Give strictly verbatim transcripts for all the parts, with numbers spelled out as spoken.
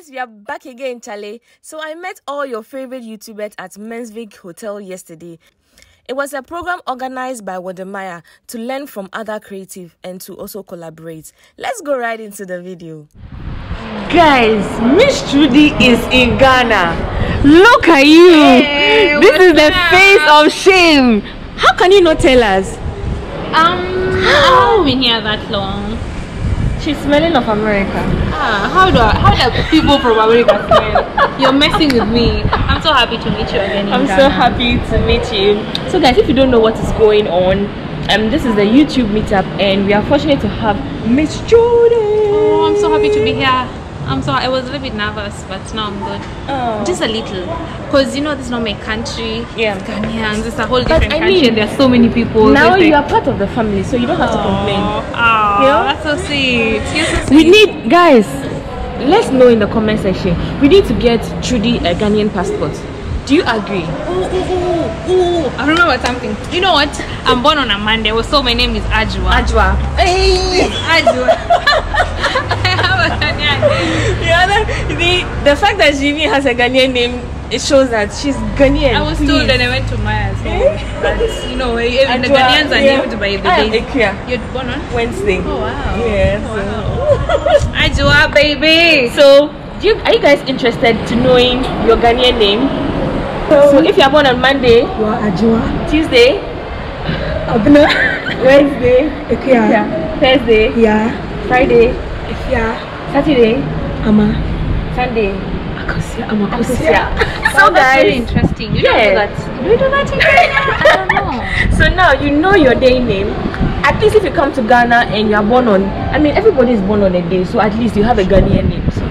guys, we are back again, Charlie. So I met all your favorite YouTubers at Mensvik Hotel yesterday. It was a program organized by Wode Maya to learn from other creative and to also collaborate. Let's go right into the video. Guys, Miss Trudy is in Ghana. Look at you. Hey, this is the face of shame. How can you not tell us? Um, how have we been here that long? She's smelling of America. Ah, how do I, how do people from America smell? You're messing with me. I'm so happy to meet you again. In I'm Ghana. so happy to meet you. So guys, if you don't know what is going on, um, this is the YouTube meetup, and we are fortunate to have Miss Trudy. Oh, I'm so happy to be here. I'm sorry, I was a little bit nervous, but now I'm good. Oh. Just a little, because you know this is not my country. Yeah, it's Ghanaians. It's a whole but different I country. Mean, there are so many people. Now you are part of the family, so you don't have to complain. Oh, you know? That's so sweet. You're so sweet. We need, guys. Let's know in the comment section. We need to get Trudy a Ghanaian passport. Do you agree? Ooh, ooh, ooh, ooh. I remember something. You know what? I'm born on a Monday, so my name is Ajwa. Ajwa. Hey. Ajwa. I have a Ghanaian name. The, other, the, the fact that Jimmy has a Ghanaian name, it shows that she's Ghanaian. I was Please. told when I went to Maya's home that, you know, even Ajwa, the Ghanaians are yeah. named by the I day. Ikea. You're born on? Wednesday. Oh, wow. Yes. Yeah, so. Wow. Ajwa, baby. So, do you, are you guys interested to knowing your Ghanaian name? So, so if you are born on Monday, you are Ajua. Tuesday, Abna. Wednesday, Ekia. Thursday, yeah. Friday, Ekia. Saturday, Ama. Sunday, Akosia. Ama Akosia. So guys, very interesting. You yeah. know that. Do you do that in Ghana? I don't know. So now you know your day name. At least if you come to Ghana and you are born on, I mean everybody is born on a day, so at least you have a Ghanaian name. So.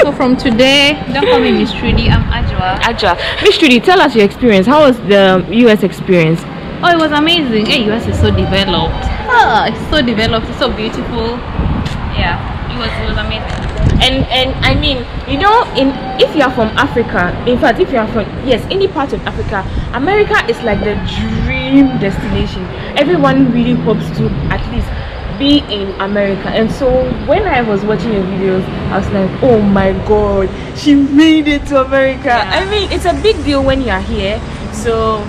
So from today, don't call me Miss Trudy, I'm Ajwa. Ajwa. Miss Trudy, tell us your experience. How was the U S experience? Oh, it was amazing. Hey, U S is so developed. Ah, it's so developed. It's so beautiful. Yeah, it was it was amazing. And and I mean, you know, in if you are from Africa, in fact, if you are from yes, any part of Africa, America is like the dream destination. Everyone really hopes to at least be in America. And so when I was watching your videos, I was like, oh my god, she made it to America. Yeah. I mean, it's a big deal when you are here, so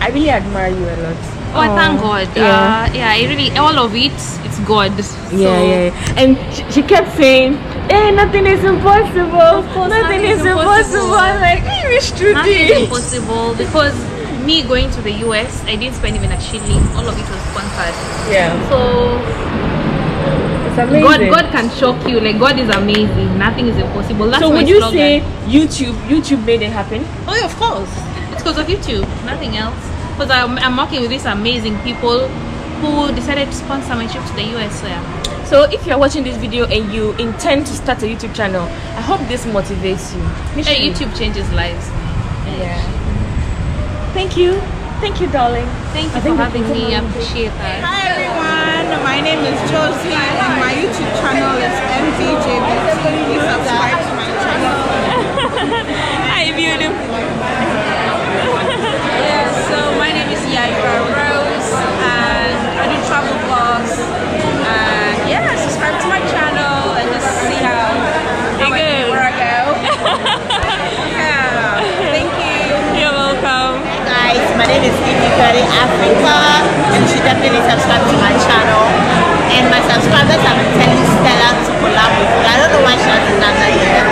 I really admire you a lot. Oh, Aww. thank god. Yeah, uh, yeah, it really, all of it, it's god. So. Yeah, yeah, and she, she kept saying, hey, nothing is impossible. Course, nothing, nothing is impossible. impossible. I'm like, hey, it's true. Nothing is impossible because me going to the U S, I didn't spend even a shilling. All of it was sponsored. Yeah. So it's amazing. God, God can shock you. Like God is amazing. Nothing is impossible. That's so would you slogan. say YouTube? YouTube made it happen. Oh, yeah, of course. It's because of YouTube. Nothing else. Because I'm, I'm working with these amazing people who decided to sponsor my trip to the U S. So, yeah. So if you're watching this video and you intend to start a YouTube channel, I hope this motivates you. Hey, YouTube changes lives. Yeah. Thank you. Thank you, darling. Thank you for having me. I appreciate that. Hi, everyone. My name is Josie, and my YouTube channel is M Z J B. Please subscribe to my channel. Hi, beautiful. Yeah, so my name is Yaira Rose, and I do travel vlogs. And yeah, subscribe to my channel and just see how, how I, where I go. Yeah. Thank you. You're welcome. My name is Ibikari Africa, and she definitely subscribed to my channel. And my subscribers have been telling Stella to collaborate. I don't know why she hasn't done that yet,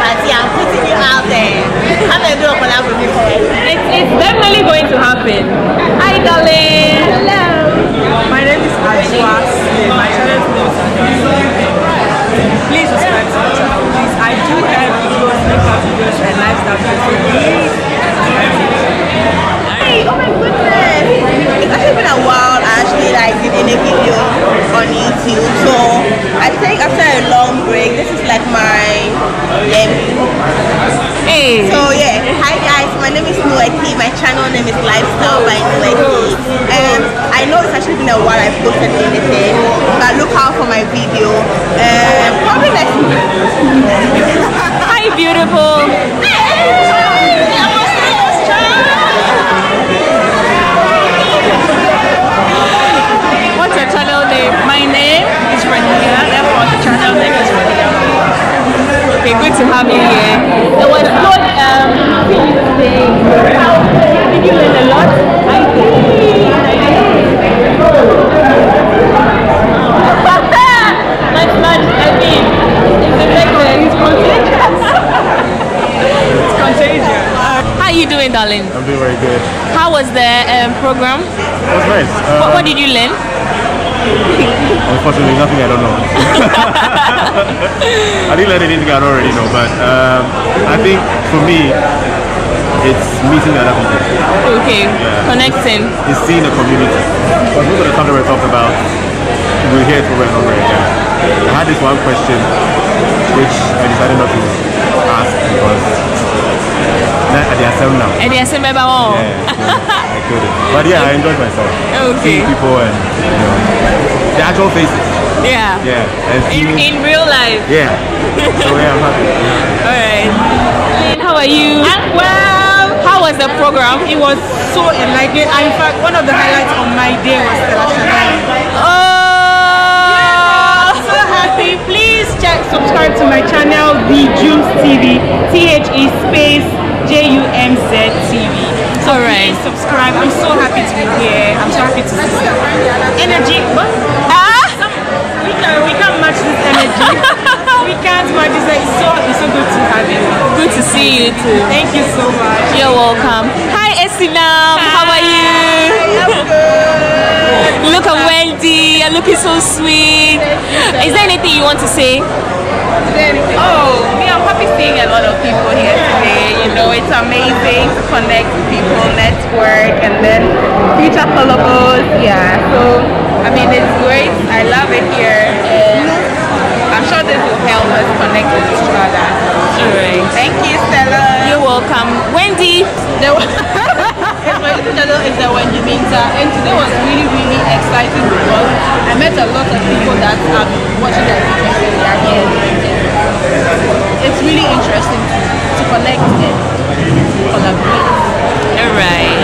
but yeah, I'm putting you out there. Have a good collaboration for you. It's, it's definitely going to happen. Hi, darling. Hello. My name is Ajwa. My channel is Please subscribe to my channel. Please, I do have videos, makeup videos, and lifestyle videos. Oh my goodness! It's actually been a while. I actually like did in a video on YouTube. So I think after a long break, this is like my debut. Hey. So yeah, hi guys. My name is Nueki. My channel name is Lifestyle by Nueki. And I know it's actually been a while I've posted anything, but look out for my video. Um, probably next week. Hi, beautiful. Hey. What's your channel name? My name is Wendy Minta, therefore the channel name is Wendy Minta. have you here. There was no um did you learn a lot? I think that's much I mean it's effective. It's contagious. It's contagious. How are you doing, darling? I'm doing very good. How was the um, program? It was nice. Uh, what, what did you learn? Unfortunately, nothing I don't know. I didn't learn anything I don't already know, but um, I think for me, it's meeting other people. Okay, yeah. Connecting. It's seeing the community. Because most of the content we're talking about, we'll hear it over and over again. I had this one question, which I decided not to ask because at the assembly now. At the assembly now. But yeah, I enjoyed myself. Okay. Seeing people and you know, the actual faces. Yeah. Yeah. And in, in real life. Yeah. So yeah, I'm happy. Alright. How are you? I'm well. How was the program? It was so enlightening. In fact, one of the highlights of my day was Stella Shanelly. Oh. Yeah, I'm so happy. Please check, subscribe to my channel, The Jumz T V. T H E space J U M Z T V. So all right. Please subscribe. I'm so happy to be here. I'm so happy to see you. Energy. What? Ah? Some, we, can, we can't match this energy. We can't match this. It's so, it's so good to have you. Good to see you too. Thank you so much. You're welcome. Hi, Esinam. How are you? I'm good. Look at Wendy. You're looking so sweet. Is there anything you want to say? Oh, me, I'm happy seeing a lot of people here today. You know, it's amazing to connect with people, network, and then future collabos. Yeah, so I mean, it's great. I love it here, and I'm sure this will help us connect with each other. Alright. Thank you, Stella. You're welcome, Wendy. The my YouTube channel is the Wendy Minta, and today was really, really exciting because I met a lot of people that are watching their videos and they are here. It's really interesting to, to connect and collaborate. Alright.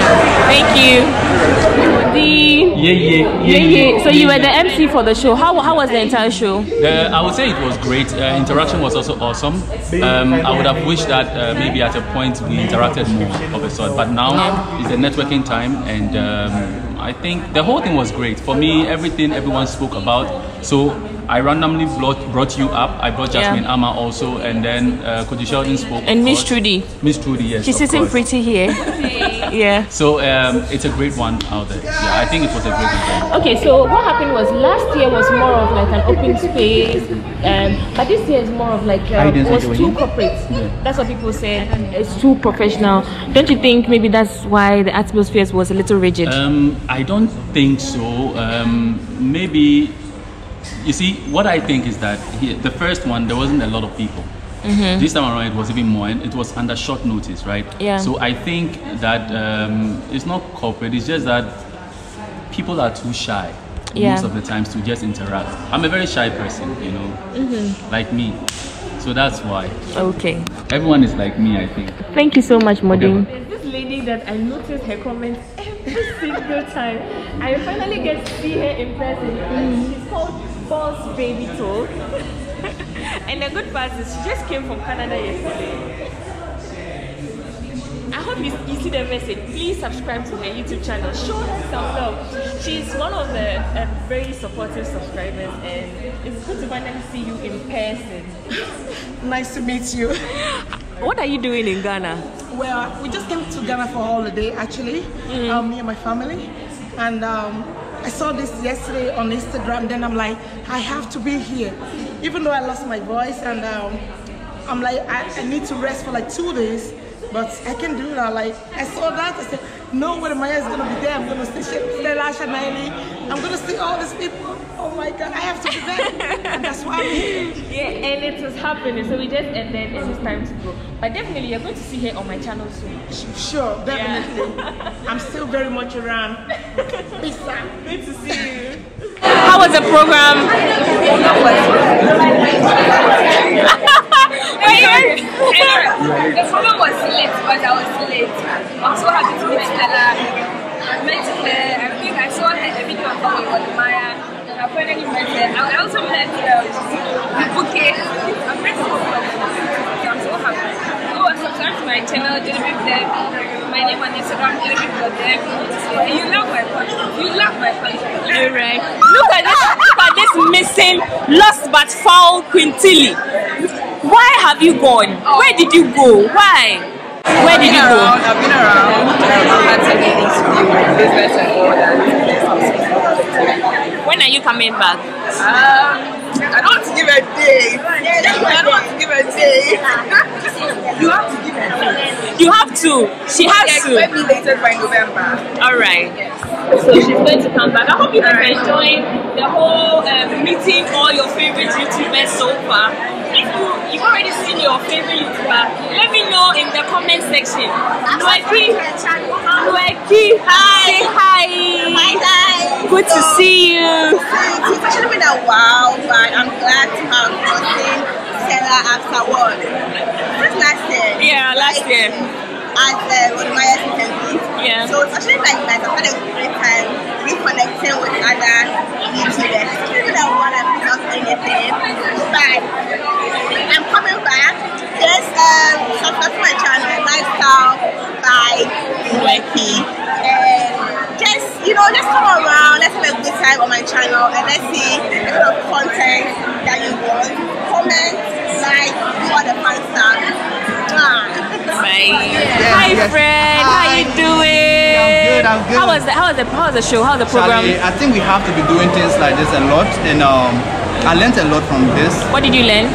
Thank you. The yeah, yeah, yeah, yeah. So you were the M C for the show. How, how was the entire show? The, I would say it was great. Uh, interaction was also awesome. Um, I would have wished that uh, maybe at a point we interacted more of a sort. But now yeah. It's the networking time and um, I think the whole thing was great. For me, everything everyone spoke about. So I randomly brought you up. I brought Jasmine yeah. Ama also, and then uh, Kwadwo Sheldon spoke. And Miss Trudy. Miss Trudy, yes. She's sitting pretty here. Yeah. So um, it's a great one out there. Yeah, I think it was a great event. Okay, so what happened was last year was more of like an open space, um, but this year is more of like uh, it was too corporate. Yeah. That's what people said. It's too professional. Don't you think maybe that's why the atmosphere was a little rigid? Um, I don't think so. Um, maybe. You see, what I think is that here, the first one, there wasn't a lot of people. Mm-hmm. This time around, it was even more, and it was under short notice, right? Yeah. So I think that um, it's not corporate, it's just that people are too shy yeah. most of the times to just interact. I'm a very shy person, you know, mm-hmm. like me. So that's why. Okay. Everyone is like me, I think. Thank you so much, Modin. Okay. There's this lady that I noticed her comments every single time. I finally get to see her in person. Mm. She's called False Baby Talk. And the good part is she just came from Canada yesterday. I hope you, you see the message. Please subscribe to her YouTube channel. Show her some love. She's one of the uh, very supportive subscribers, and it's good to finally see you in person. Nice to meet you. What are you doing in Ghana? Well, we just came to Ghana for holiday actually. Mm-hmm. um, me and my family, and um, I saw this yesterday on Instagram. Then I'm like, I have to be here, even though I lost my voice, and um, I'm like, I, I need to rest for like two days, but I can do that. Like I saw that, I said, no, Wode Maya is gonna be there. I'm gonna see Stella Shanelly. I'm gonna see all these people. Oh my God, I have to be there. And that's why I'm here. Yeah, and it was happening. So we just ended, and it's time to go. But definitely, you're going to see her on my channel soon. Sure, definitely. Yeah. I'm still very much around. Peace out. Good to see you. How was the program? The program was late, but I was late. I'm so happy to meet Stella. I met her. I think I saw her in a video of Wode Maya. I finally met her. I also met her. I'm friends with her. I'm channel, J B Black. My name on Instagram, J B Black. You love my country. You love my country. All right. Look at this. Look at this missing, lost but foul Quintili. Why have you gone? Where did you go? Why? Where did you go? I've been around. I've been around. Business and all that. When are you coming back? Um. I don't want to give a day. I don't want to give a day. You have to give a day. You have to. She has yeah, to. Expect me later by November. All right. Yes. So she's going to come back. I hope you guys right. enjoyed the whole um, meeting all your favorite YouTubers so far. If you, you've already seen your favorite YouTuber, let me know in the comment section. Nweki. Nweki. Hi. Hi. Hi. Hi. Good to see you. It's actually been a while, but I'm glad to have gotten Stella afterward. Just last year. Yeah, last like, year. At the Wode Maya interview. Yeah. So it's actually like nice. I've had a great time reconnecting with other YouTubers. People that want to be not anything. But I'm coming back. Just um, subscribe to my channel, Lifestyle by R N A. Just, you know, just come around, let's have a good time on my channel and let's see the kind of content that you want. Comment, like, do all the fun stuff. Bye. Yeah, hi, yes. Fred. Hi. How you doing? I'm good, I'm good. How was the, how was the, how was the show? How was the program? Charlie, I think we have to be doing things like this a lot, and um, I learned a lot from this. What did you learn?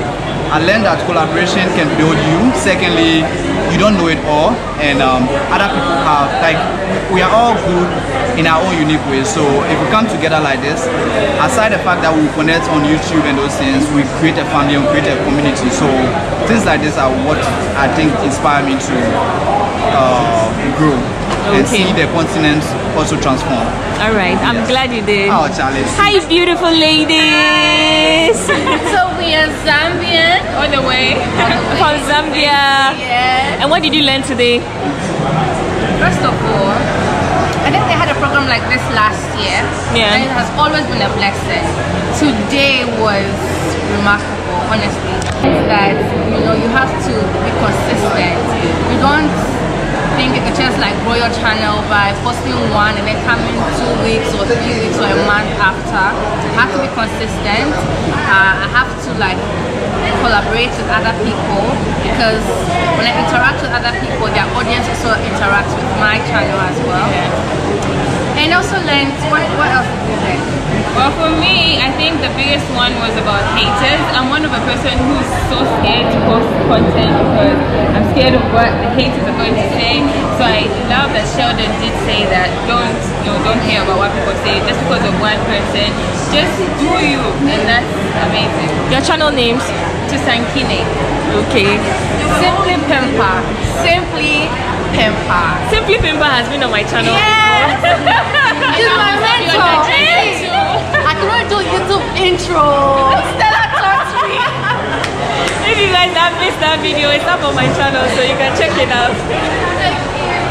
I learned that collaboration can build you. Secondly, you don't know it all, and um, other people have, like, we are all good in our own unique ways. So if we come together like this, aside the fact that we connect on YouTube and those things, we create a family and create a community. So things like this are what I think inspire me to uh, grow. Okay. And see the continent also transform. All right, I'm yes. glad you did. Oh, Charlie. Hi, beautiful ladies. So we are Zambian all the way from Zambia. Yeah. And what did you learn today? First of all, I think they had a program like this last year. Yeah. And it has always been a blessing. Today was remarkable, honestly. That you know you have to be consistent. You don't. Think you can just like grow your channel by posting one and then coming two weeks or three weeks or a month after. I have to be consistent. Uh, I have to like collaborate with other people because when I interact with other people, their audience also interacts with my channel as well. Yeah. And also learned, what, what else did you learn? Well, for me, I think the biggest one was about haters. I'm one of a person who's so scared to post content because I'm scared of what the haters are going to say. So I love that Sheldon did say that don't, you know, don't care about what people say just because of one person. Just do you, and that's amazing. Your channel names? Tusankine. Okay. Simply Pempa. Simply Pempa. Simply Pempa has been on my channel. Yes! She's my mentor. I cannot do YouTube intro. Stella taught me. If you guys have missed that video, it's up on my channel, so you can check it out.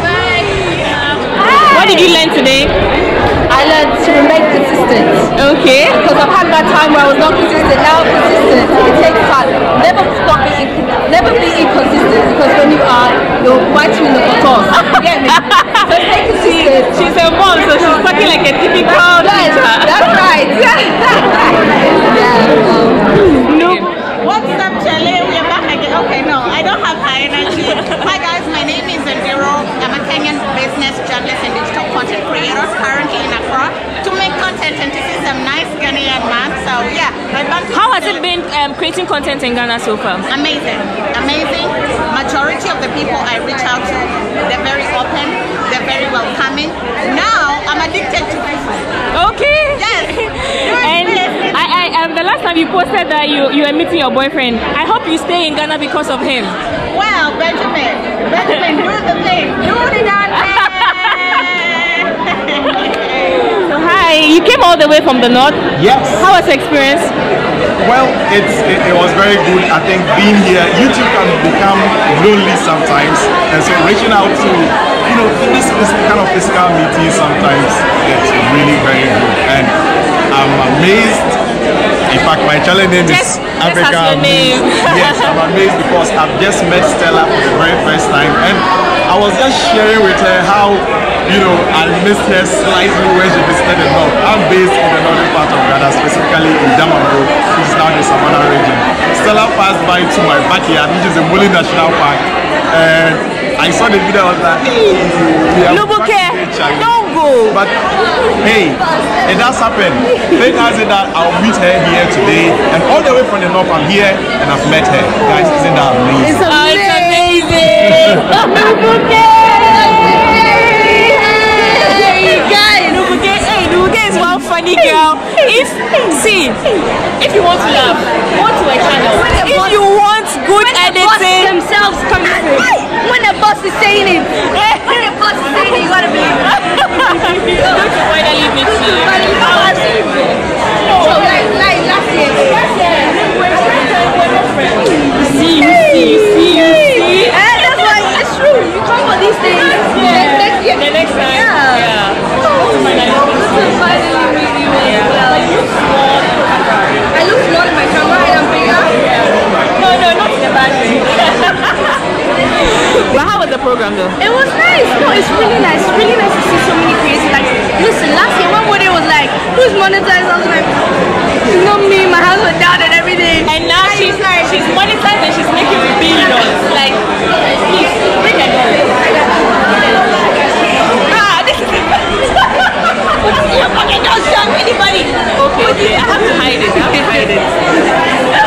Bye. Hi. What did you learn today? I learned to remain consistent. Okay. Because I've had that time where I was not consistent. Now I'm consistent. It takes time. Never stop being, never be inconsistent. Because when you are, you'll bite you in the buttocks. You get me? So stay consistent. She, she's a mom, so she's talking like a typical teacher. That's right. That's right. Yeah. Um, no. What's up, Charlie? We are back again. Okay, no, I don't have high energy. Hi guys, my name is Ndero. I'm a Kenyan business journalist and digital content creator currently in Accra to make content, and this is a nice Ghanaian man. So yeah, how has it been um, creating content in Ghana so far? Amazing, amazing. Majority of the people I reach out to, they're very open, they're very welcoming. Now I'm addicted to people. Okay. Yes. And I, I um, the last time you posted that you you were meeting your boyfriend. I hope you stay in Ghana because of him. Well, Benjamin, Benjamin, do the thing, do the dance. So hi, you came all the way from the north. Yes. How was the experience? Well, it's, it, it was very good. I think being here, YouTube can become lonely sometimes, and so reaching out to, you know, this, this kind of physical meeting sometimes, it's really very good, and I'm amazed In fact, my challenge name just, is Africa. Name. Yes, I'm amazed because I've just met Stella for the very first time, and I was just sharing with her how, you know, I missed her slightly when she visited the north. I'm based in the northern part of Ghana, specifically in Damaburu, which is now the Savannah region. Stella passed by to my backyard, which is the Muli National Park, and I saw the video. I was like, hey, we are back. But hey, it does happen. They can say that I'll meet her here today, and all the way from the north, I'm here and I've met her. Guys, isn't that amazing? It's amazing! It's amazing. Hey, guys, hey, Nubuke is one funny girl. If see, if you want to love, go to my channel. If you want good editing, themselves coming through. When the boss is saying it, when the boss is saying it, you gotta believe it. Don't you finally meet you? So like, like last year, last year, you see, you see, you see, you see. And that's why it's true. You come for these things. Yeah. Next year, the next time. Yeah. yeah. So finally, so finally meet you as well. I look small in my camera and I'm bigger. No, no, not in the bad way. But how was the program though? It was nice. No, it's really nice. It's really nice to see so many creators. Like, listen, last year my body was like, who's monetized? I was like, it's not me. My house was down and everything. And now and she's like, she's monetized and she's making billions. Like, please, bring it on. Ah, this is it. You fucking don't show anybody. Okay, okay, I have to hide it. I have to hide it.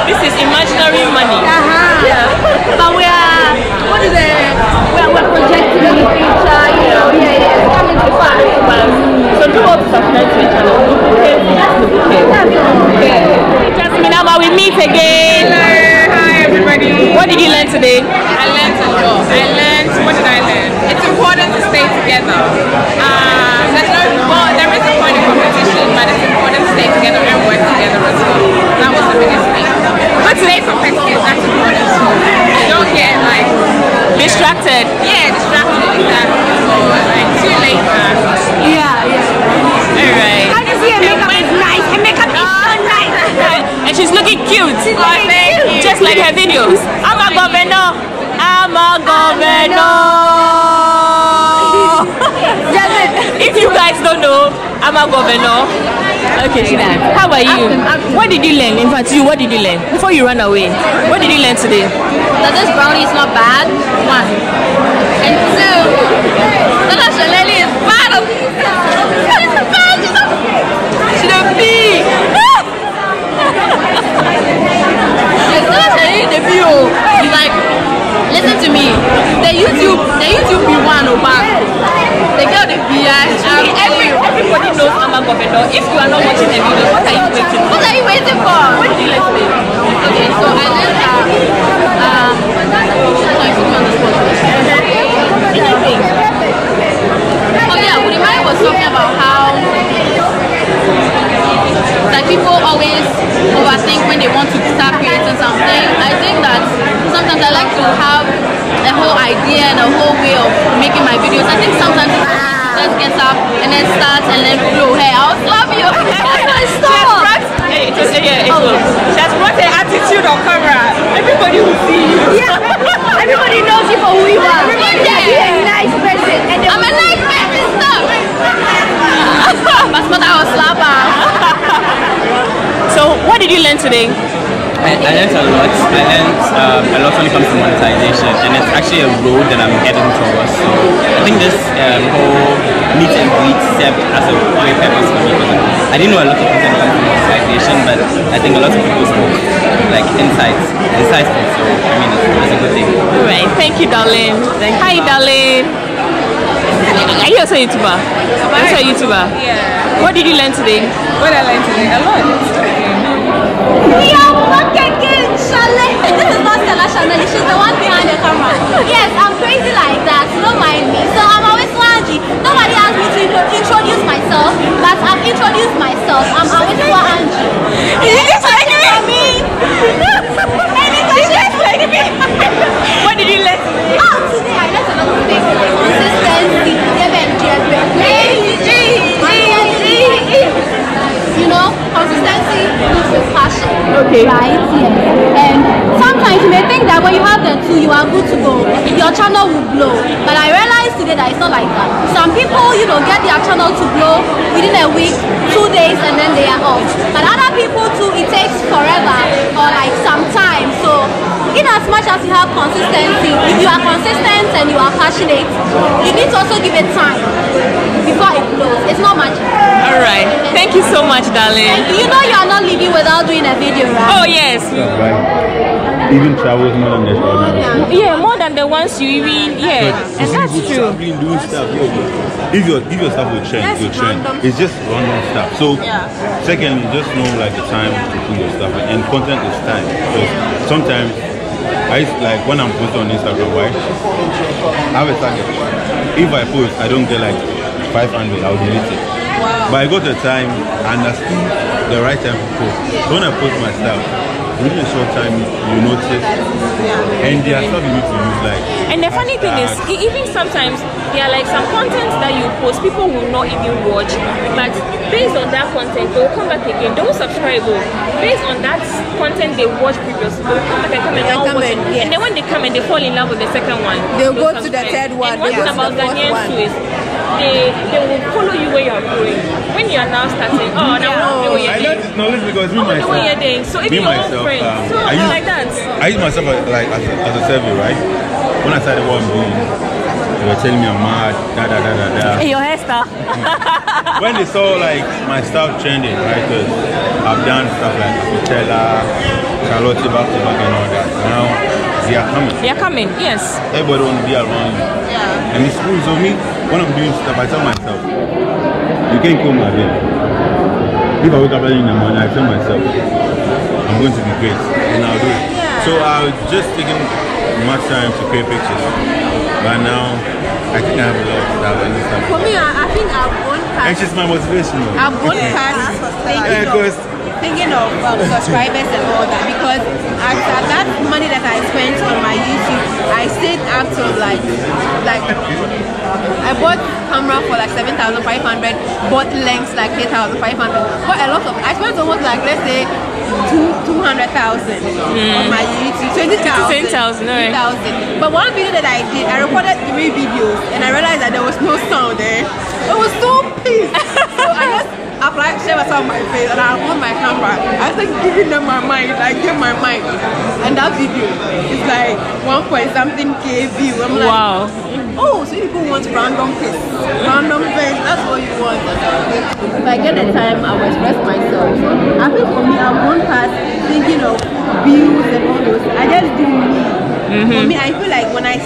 This is imaginary money. Uh huh. Yeah. But we are. What is it? We're, we're projecting the future, you know, yeah, yeah, it's coming too fast. So do all to subscribe to the channel. Okay, that's the bouquet. Okay. Jasmine ama, we meet again. Hello, hi everybody. What did you learn today? I learned a lot. I learned, what did I learn? It's important to stay together. Um, there's no, well, there is a point of competition, but it's important to stay together and work together as well. That was the biggest thing. But today's competition is actually important as well. Don't get like distracted. Yeah, distracted exactly. Or like too late. Yeah, yeah. Alright. How do you see her makeup is nice? Her makeup is so nice. And she's looking cute. She's oh, looking thank cute. You. Just like her videos. I'm a governor. I'm a governor. If you guys don't know, I'm a governor. Okay, how about you? What did you learn? In fact, you, what did you learn? Before you run away, what did you learn today? That this brownie is not bad, one. And two, Stella Shanelly is bad. She's a bad, she's a She's a bee. Stella Shanelly debut. She's like, listen to me. The YouTube, the YouTube be one or back. The girl they be actually, every, everybody knows I'm a governor. If you are not watching the video, what are you waiting for? What are you waiting for? What did you learn today? Okay, so I learned that. Um, anything. Oh yeah, Wode Maya was talking about how like people always overthink when they want to start creating something. I think that sometimes I like to have a whole idea and a whole way of making my videos. I think sometimes just get up and then start and then blow. Hey, I was love you. She has brought, yeah, oh, okay. She has brought her attitude on camera. Everybody will see you. Yeah, everybody knows you for who you are. Everybody yeah. You're a nice person. And I'm a nice person, stop. That's what I was laughing. So, what did you learn today? I, I learned a lot. I learned um, a lot when it comes to monetization, and it's actually a road that I'm heading towards. So I think this um, whole meet and greet served as a great purpose for me. I didn't know a lot of people when it comes to monetization, but I think a lot of people spoke like insights, insightful. So I mean, it's, it's a good thing. All right, thank you, darling. Thank you. Hi, darling. Are you also a YouTuber? Am I a YouTuber? Yeah. What did you learn today? What I learned today, a lot. We are back again, Shanelly. This is not Stella Shanelly, she's the one behind the camera. Yes, I'm crazy like that, don't mind me. So I'm always loungy. Nobody asked me to introduce myself, but I've introduced myself. I'm always loungy. Any question for me? Any question for me? What did you learn today? Oh, today I learned a lot of things like consistency, M Z J B, you know, consistency. channel will blow. But I realized today that it's not like that. Some people, you know, get their channel to blow within a week, two days, and then they are off. But other people too, it takes forever or like some time. So in as much as you have consistency, if you are consistent and you are passionate, you need to also give it time before it blows. It's not magic. All right. Thank you so much, darling. Thank you. You know you are not leaving without doing a video, right? Oh yes. That's right. Even travels more than the yeah. yeah, more than the ones you even yeah, but and that's true. Traveling, doing that's stuff, true. If your if your stuff will change, it will change. It's just random stuff. So yeah. Secondly, just know like the time to do your stuff, and content is time. Because sometimes I like when I'm posting on Instagram, why I have a target. If I post, I don't get like five hundred, I'll delete it. Wow. But I got the time and I still the right time to post. So when I post my stuff, within a short time, you notice, yeah. and they are stuff you need to use like. And the funny thing is, even sometimes there are like some content that you post, people will not even watch. But based on that content, they will come back again. They will subscribe. Based on that content they watched previously, they will come back and come and now watch it. Yes. And then when they come and they fall in love with the second one, they'll go subscribe to the third one. And one thing about Ghanaians too is they they will follow you where you are going. When you are now starting, oh now no. I learned this knowledge because me myself. So if you Um, so I, use, like that. I use myself as, like as a, as a survey, right? When I started what I'm doing, they were telling me I'm mad, da da da da da. Hey, your hairstyle. When they saw like my stuff trending, right? Cause I've done stuff like Stella, Charlotte, back to back and all that. Now they are coming. They are coming, yes. Everybody wants to be around you. Yeah. And it's cool. So me, when I'm doing stuff, I tell myself, you can't kill my baby. If I wake up early in the morning, I tell myself, I'm going to be great and I'll do it. Yeah. So I was just taking much time to create pictures. But now I think I have a lot of that on Instagram. For me, I, I think I've gone past. And she's my motivation. I've gone past thinking, yeah, of, thinking of um, subscribers and all that, because after that money that I spent on my YouTube, I stayed up till like like I bought camera for like seven thousand five hundred, bought lens like eight thousand five hundred, bought a lot of. I spent almost like let's say. two hundred thousand mm. on my YouTube, twenty thousand, ten thousand, but one video that I did, I recorded three videos and I realized that there was no sound there. It was so pissed. So I just applied, share myself on my face and I want my camera. I was like giving them my mind, like give my mind. And that video is like one point something K view. I'm like, wow. Oh, so people want random things, random things, that's what you want. If I get the time, I will express myself. I think for me, I'm one past thinking of views and all those. I just do me. Mm -hmm. For me, I feel like when I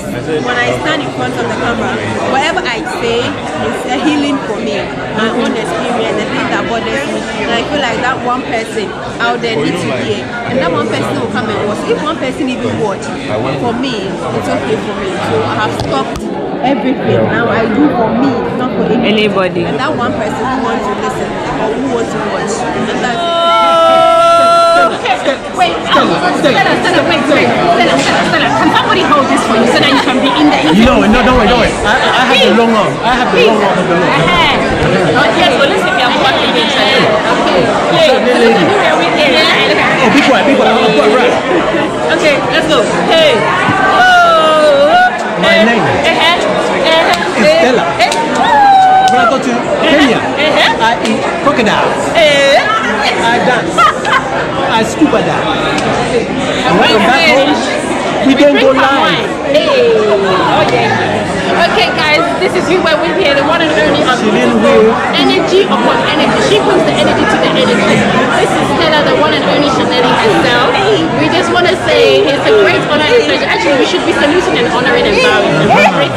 when I stand in front of the camera, whatever I say is a healing for me. My own experience, the thing that bothers me. And I feel like that one person out there needs to hear. And that one person will come and watch. If one person even watch, for me, it's okay for me. So I have stopped everything. Now I do for me, not for anybody. anybody. And that one person who wants to listen or who wants to watch. And that's Wait, Stella, Stella, Stella, wait, wait, Stella, Stella, Stella, can somebody hold this for you so that you can be in the interview? No, no, don't wait, don't wait. I, I have the long arm. I have the long arm of the long arm. Yes, well, listen, we are fucking each other. Okay. Okay, oh, be quiet, be quiet, I'm quite right. Okay, let's go. Hey. Oh. My name is Stella. When I go to Kenya, I eat crocodiles. I dance. I scuba dive. And when I'm back home, we, we don't go live. Hey. Okay. Okay, guys, this is you where we here, the one and only on energy upon energy. She puts the energy to the energy. This is Stella, the one and only Shanelly herself. We just want to say it's a great honor and pleasure. Actually, we should be saluting and honoring and bowing.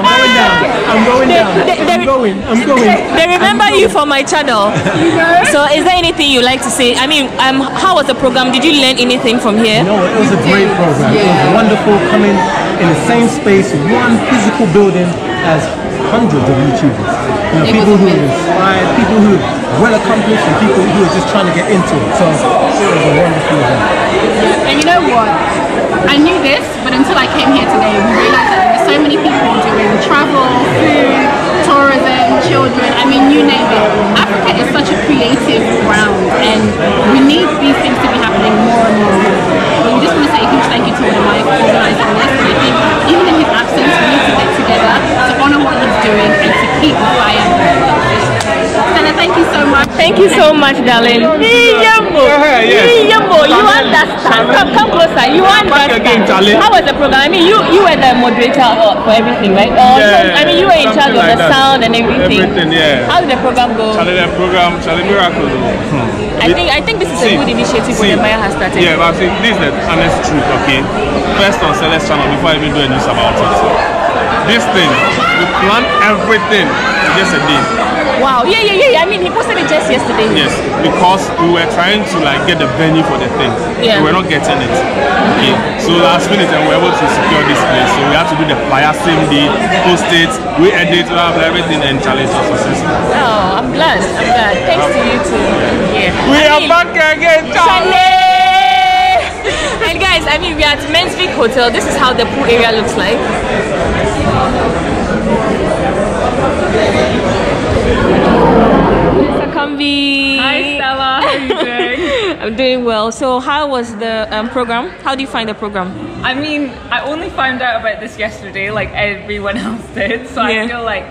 I'm going down. I'm going they, down. They, they, I'm going. I'm going. They remember going. you from my channel. So, is there anything you like to say? I mean, um, how was the program? Did you learn anything from here? No, it was a great program. Yeah. It was wonderful coming in the same space, one physical building, as hundreds of YouTubers. You know, people who are inspired, people who are well accomplished, and people who are just trying to get into it. So, it was a wonderful event. And you know what? I knew this, but until I came here today, we realized that there were so many people doing travel, food, tourism, children, I mean, you name it. Africa is such a creative ground, and we need these things to be happening more and more. But we just want to say a huge thank you to Wode Maya for organising this, and I think even in his absence, much, darling. Yambo. Yeah, yes. Yambo. You understand. Come, come closer. You understand. How was the program? I mean, you, you were the moderator for everything, right? Or yeah, I mean, you were in charge of like the that. sound and everything. Everything, yeah. How did the program go? Charlie, the program, Charlie Miracle. I think I think this is see, a good initiative see, Wode Maya has started. Yeah, but see, this is the honest truth, okay? First on Stella's channel, before I even do a news about it. This thing, we plan everything just a day. Wow, yeah, yeah, yeah, I mean, he posted it just yesterday. Yes, because we were trying to, like, get the venue for the thing. Yeah. We were not getting it. Okay, so last minute, and we were able to secure this place. So we had to do the flyer same day, post it, we edit, we have everything, and challenge our success. Oh, I'm glad, I'm glad. Thanks um, to you too. Yeah. We I are mean, back again, Charlie! And guys, I mean, we are at Mensvik Hotel. This is how the pool area looks like. Mister Kanbi. Hi Stella, how are you doing? I'm doing well. So how was the um, program? How do you find the program? I mean, I only found out about this yesterday, like everyone else did. So yeah. I feel like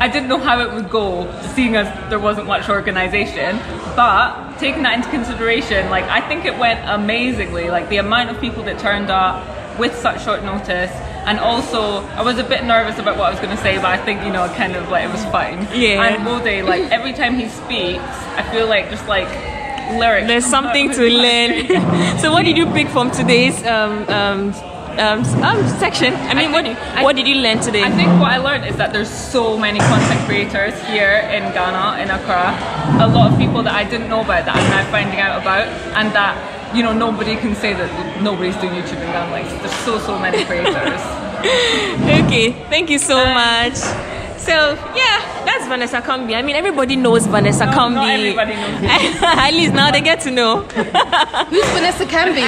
I didn't know how it would go, seeing as there wasn't much organisation. But taking that into consideration, like I think it went amazingly. Like the amount of people that turned up with such short notice, and also I was a bit nervous about what I was going to say, but I think, you know, kind of like it was fine. Yeah. And Wode, like every time he speaks, I feel like just like lyrics. There's something to learn. So what did you pick from today's um, um, um, um section? I mean, I what, think, what did you learn today? I think what I learned is that there's so many content creators here in Ghana, in Accra. A lot of people that I didn't know about that I'm now finding out about, and that, you know, nobody can say that nobody's doing YouTube in Ghana. Like, there's so, so many creators. Okay, thank you so um, much. So, yeah, that's Vanessa Kanbi. I mean, everybody knows Vanessa no, Kanbi. Not everybody knows. At least now they get to know. Who's Vanessa Kanbi?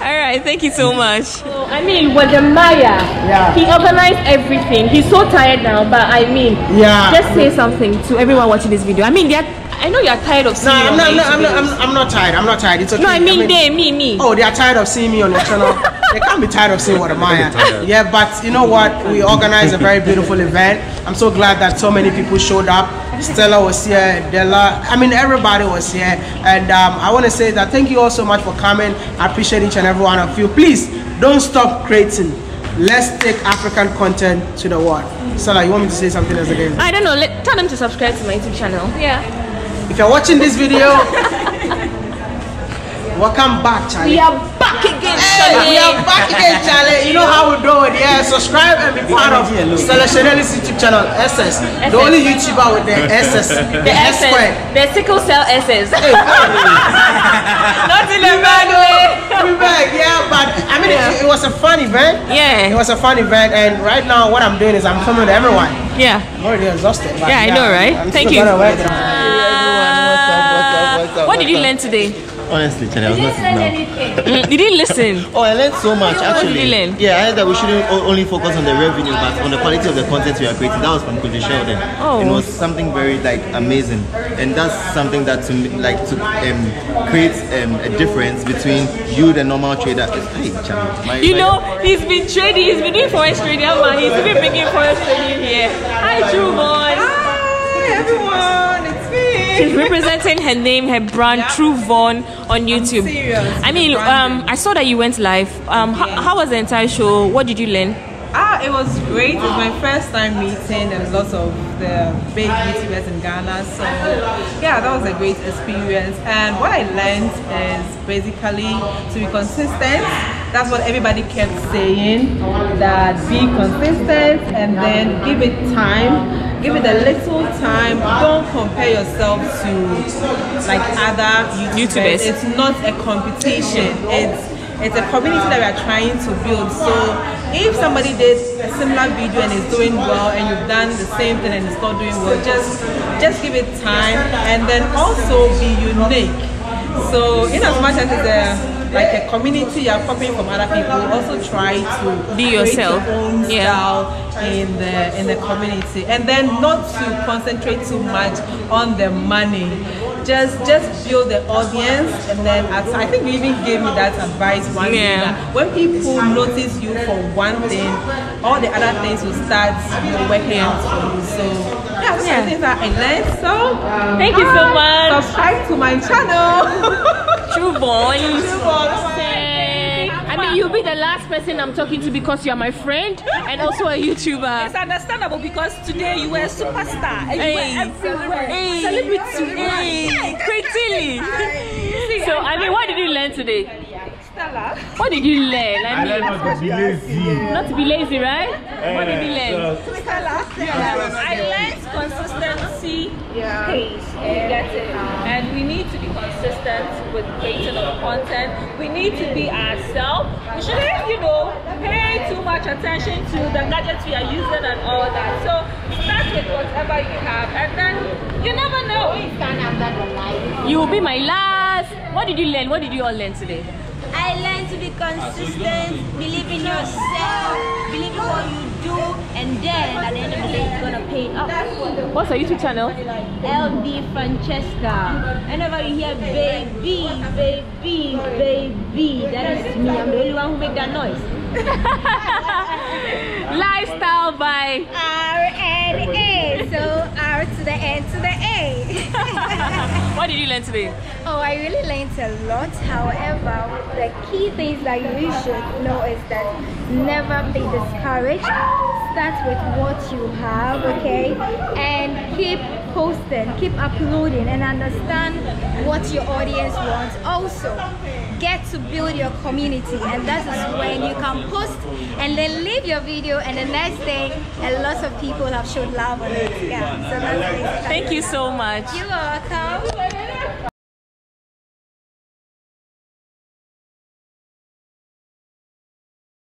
All right, thank you so much. So, I mean, Wode Maya, yeah. He organized everything. He's so tired now, but I mean, yeah. Just say something to everyone watching this video. I mean, they're I know you're tired of seeing no, me I'm not, no, I'm not, I'm not, I'm not tired. I'm not tired. It's okay. No, I mean, I mean they, me, me. Oh, they are tired of seeing me on your channel. They can't be tired of seeing Wode Maya. Yeah, but you know what? We organized a very beautiful event. I'm so glad that so many people showed up. Stella was here, Della, I mean, everybody was here. And um, I want to say that thank you all so much for coming. I appreciate each and every one of you. Please, don't stop creating. Let's take African content to the world. Stella, you want me to say something else again? I don't know. Let, tell them to subscribe to my YouTube channel. Yeah. If you're watching this video, welcome back, Charlie. We are back again, Charlie. Hey, we are back again, Charlie. You know how we do it. Yeah, subscribe and be part of Stella Shanelly's YouTube channel, S S. The only YouTuber with the S S. The S squared. The sickle cell S S. Not in a bad way. We back, yeah, but I mean, it, it was a fun event. Yeah. It was a fun event, and right now what I'm doing is I'm filming with everyone. Yeah. I'm already exhausted. But yeah, yeah, I know, right? I'm Thank you. What did you learn today? Honestly, Charlie, I was not sitting down. Did you listen? Oh, I learned so much, actually. What did you learn? Yeah, I heard that we shouldn't only focus on the revenue, but on the quality of the content we are creating. That was from Kwadwo Sheldon. Oh. It was something very, like, amazing. And that's something that, to like, to um, create um, a difference between you, the normal trader. Hey, Charlie. My, you my know, God. He's been trading. He's been doing forex trading, man. He's been making forex trading here. Hi, True Voice. Hi, everyone. She's representing her name, her brand, yeah. True Von on YouTube. I mean, um, I saw that you went live. Um, yeah. how, how was the entire show? What did you learn? Ah, it was great. Wow. It was my first time meeting and lots of the big YouTubers in Ghana. So yeah, that was a great experience. And what I learned is basically to be consistent. That's what everybody kept saying, that be consistent and then give it time. Give it a little time. Don't compare yourself to like other YouTubers. YouTubers. It's not a competition. It's it's a community that we are trying to build. So if somebody did a similar video and is doing well, and you've done the same thing and it's not doing well, just just give it time, and then also be unique. So in as much as it's a like a community, you're copying from other people, also try to be yourself, your own style, yeah, in the in the community, and then not to concentrate too much on the money. Just just build the audience, and then at, I think you even gave me that advice one day, yeah, when people notice you for one thing, all the other things will start, you know, working out for you. So yeah, yeah, those yeah. are things that I learned. So um, thank you so much. Subscribe to my channel. True Voice. True Voice. I mean, you'll be the last person I'm talking to because you're my friend and also a YouTuber. It's understandable because today you were a superstar and you hey, were everywhere. Hey, celebrity. Hey, hey, crazy. So, I mean, what did you learn today? Stella. What did you learn? I, I mean, learned not to be lazy. Not to be lazy, right? Uh, what did you learn? Stella. I learned consistency. Yeah. Pace. You get it. And we need to be consistent with creating our content. We need to be ourselves. We shouldn't, you know, pay too much attention to the gadgets we are using and all that. So start with whatever you have, and then you never know. You will be my last. What did you learn? What did you all learn today? I learned to be consistent, believe in yourself, believe in what you do, and then at the end of the day, it's gonna pay off. What's our YouTube channel? L D Francesca. Whenever you hear baby, baby, baby, that is me. I'm the only one who make that noise. Lifestyle by R N A. So R to the N to the A. What did you learn today? Oh, I really learned a lot. However, the key things that you should know is that never be discouraged. Start with what you have, okay? And keep posting, keep uploading, and understand what your audience wants. Also, get to build your community, and that is when you can post and then leave your video, and the next day, a lot of people have showed love on it. Yeah, so that's nice. Thank you so much. You're welcome.